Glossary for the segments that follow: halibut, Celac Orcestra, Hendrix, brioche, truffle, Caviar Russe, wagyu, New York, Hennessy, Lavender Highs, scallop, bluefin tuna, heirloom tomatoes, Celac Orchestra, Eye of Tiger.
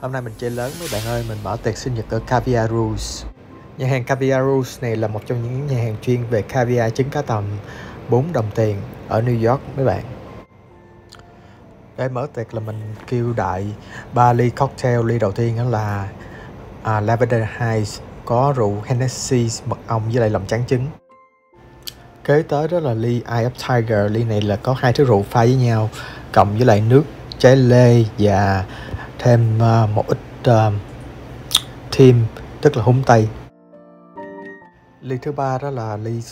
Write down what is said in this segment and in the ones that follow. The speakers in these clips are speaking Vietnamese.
Hôm nay mình chơi lớn mấy bạn ơi, mình mở tiệc sinh nhật ở Caviar Russe. Nhà hàng Caviar Russe này là một trong những nhà hàng chuyên về caviar trứng cá tầm 4 đồng tiền ở New York mấy bạn. Để mở tiệc là mình kêu đại 3 ly cocktail. Ly đầu tiên là Lavender Highs có rượu Hennessy, mật ong với lại lòng trắng trứng. Kế tới đó là ly Eye of Tiger. Ly này là có hai thứ rượu pha với nhau, cộng với lại nước trái lê và thêm một ít thim, tức là húng tây. Ly thứ ba đó là ly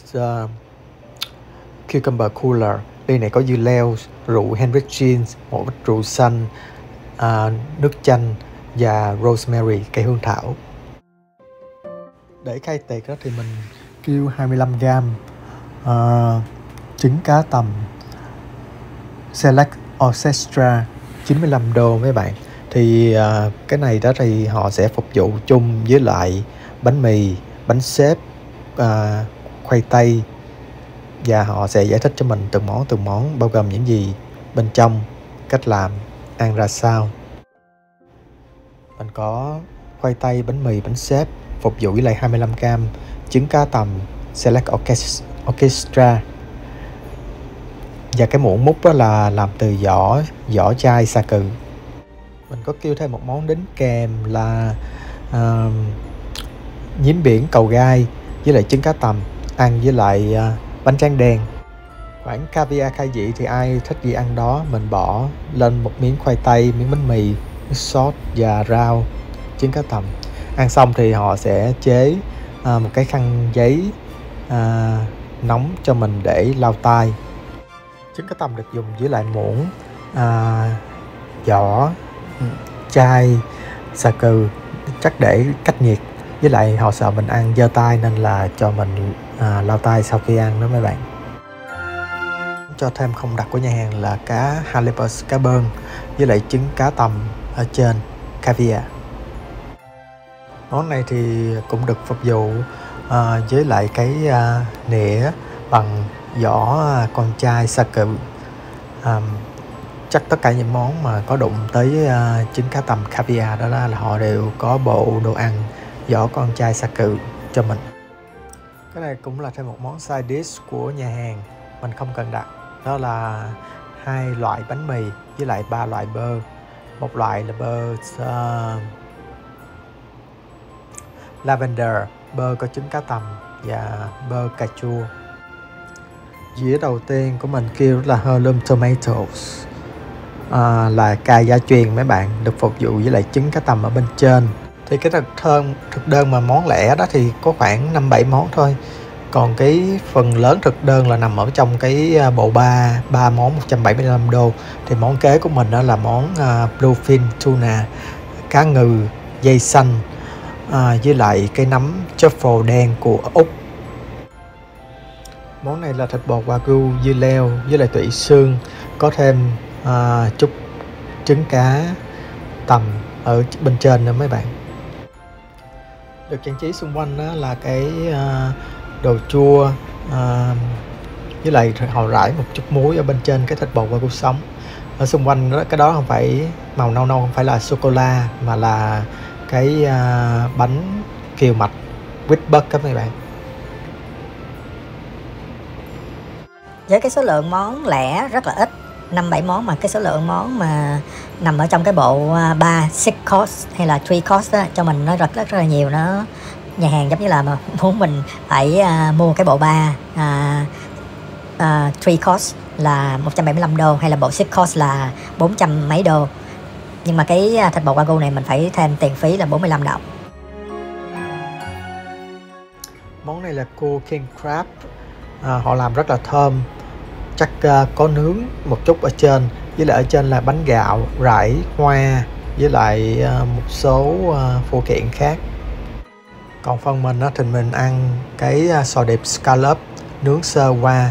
Cucumber Cooler. Ly này có dưa leo, rượu Hendrix, một ít rượu xanh, nước chanh và rosemary, cây hương thảo. Để khai tiệc đó thì mình kêu 25g trứng cá tầm Celac Orcestra $95 mấy bạn. Thì cái này đó thì họ sẽ phục vụ chung với lại bánh mì, bánh xếp, khoai tây. Và họ sẽ giải thích cho mình từng món bao gồm những gì bên trong, cách làm, ăn ra sao. Mình có khoai tây, bánh mì, bánh xếp, phục vụ với lại 25g trứng cá tầm Celac Orchestra. Và cái muỗng múc đó là làm từ vỏ chai sa cừ. Mình có kêu thêm một món đính kèm là nhím biển cầu gai với lại trứng cá tầm, ăn với lại bánh tráng đen. Khoảng caviar khai vị thì ai thích gì ăn đó. Mình bỏ lên một miếng khoai tây, miếng bánh mì, miếng sốt và rau trứng cá tầm. Ăn xong thì họ sẽ chế một cái khăn giấy nóng cho mình để lau tay. Trứng cá tầm được dùng với lại muỗng, giỏ, chai xà cừ chắc để cách nhiệt. Với lại họ sợ mình ăn dơ tay nên là cho mình lau tay sau khi ăn đó mấy bạn. Cho thêm không đặc của nhà hàng là cá halibut, cá bơn với lại trứng cá tầm ở trên caviar. Món này thì cũng được phục vụ với lại cái nĩa bằng vỏ con chai sa cừ. Chắc tất cả những món mà có đụng tới trứng cá tầm caviar đó là họ đều có bộ đồ ăn vỏ con chai sa cừ cho mình. Cái này cũng là thêm một món side dish của nhà hàng, mình không cần đặt. Đó là 2 loại bánh mì với lại 3 loại bơ. Một loại là bơ lavender, bơ có trứng cá tầm và bơ cà chua. Dĩa đầu tiên của mình kêu là heirloom tomatoes, là cà gia truyền mấy bạn, được phục vụ với lại trứng cá tầm ở bên trên. Thì cái thực đơn mà món lẻ đó thì có khoảng 5-7 món thôi. Còn cái phần lớn thực đơn là nằm ở trong cái bộ ba món $175. Thì món kế của mình đó là món bluefin tuna, cá ngừ dây xanh với lại cái nấm truffle đen của Úc. Món này là thịt bò wagyu, dưa leo với lại tủy xương, có thêm chút trứng cá tầm ở bên trên nữa mấy bạn. Được trang trí xung quanh đó là cái đồ chua với lại họ rải một chút muối ở bên trên cái thịt bò wagyu sống. Ở xung quanh đó, cái đó không phải màu nâu, không phải là sô-cô-la mà là cái bánh kiều mạch with bớt các mấy bạn. Với cái số lượng món lẻ rất là ít, 5-7 món, mà cái số lượng món mà nằm ở trong cái bộ 3, 6 course hay là 3 course đó, cho mình nó rất là nhiều. Nó nhà hàng giống như là mà muốn mình phải mua cái bộ 3 3 course là $175 hay là bộ 6 course là 400 mấy đô. Nhưng mà cái thịt bò wagyu này mình phải thêm tiền phí là $45. Món này là cua king crab, họ làm rất là thơm. Chắc có nướng một chút ở trên, với lại ở trên là bánh gạo, rải hoa với lại một số phụ kiện khác. Còn phần mình thì mình ăn cái sò điệp scallop nướng sơ qua,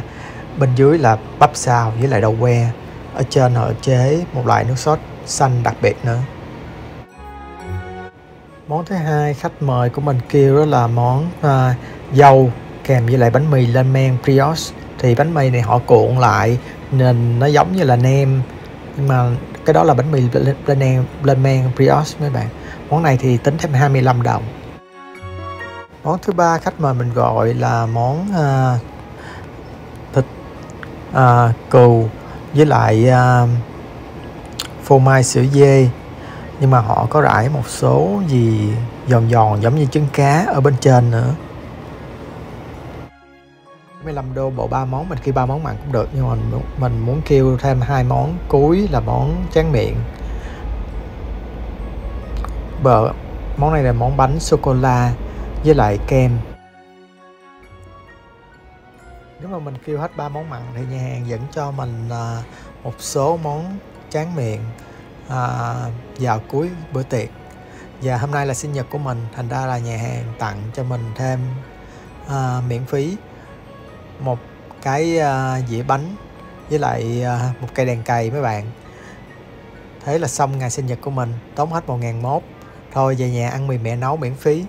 bên dưới là bắp xào với lại đậu que. Ở trên họ chế một loại nước sốt xanh đặc biệt nữa. Món thứ hai khách mời của mình kêu đó là món dâu kèm với lại bánh mì lên men brioche. Thì bánh mì này họ cuộn lại nên nó giống như là nem nhưng mà cái đó là bánh mì lên men brioche mấy bạn. Món này thì tính thêm 25 đồng. Món thứ ba khách mời mình gọi là món thịt cừu với lại phô mai sữa dê, nhưng mà họ có rải một số gì giòn giòn giống như trứng cá ở bên trên nữa. 15 đô bộ 3 món, mình kêu 3 món mặn cũng được, nhưng mà mình muốn kêu thêm 2 món cuối là món tráng miệng. Món này là món bánh sô-cô-la với lại kem. Nếu mà mình kêu hết 3 món mặn thì nhà hàng vẫn cho mình một số món tráng miệng vào cuối bữa tiệc. Và hôm nay là sinh nhật của mình, thành ra là nhà hàng tặng cho mình thêm miễn phí một cái dĩa bánh với lại một cây đèn cầy mấy bạn. Thế là xong ngày sinh nhật của mình, tốn hết 1.100. Thôi về nhà ăn mì mẹ nấu miễn phí.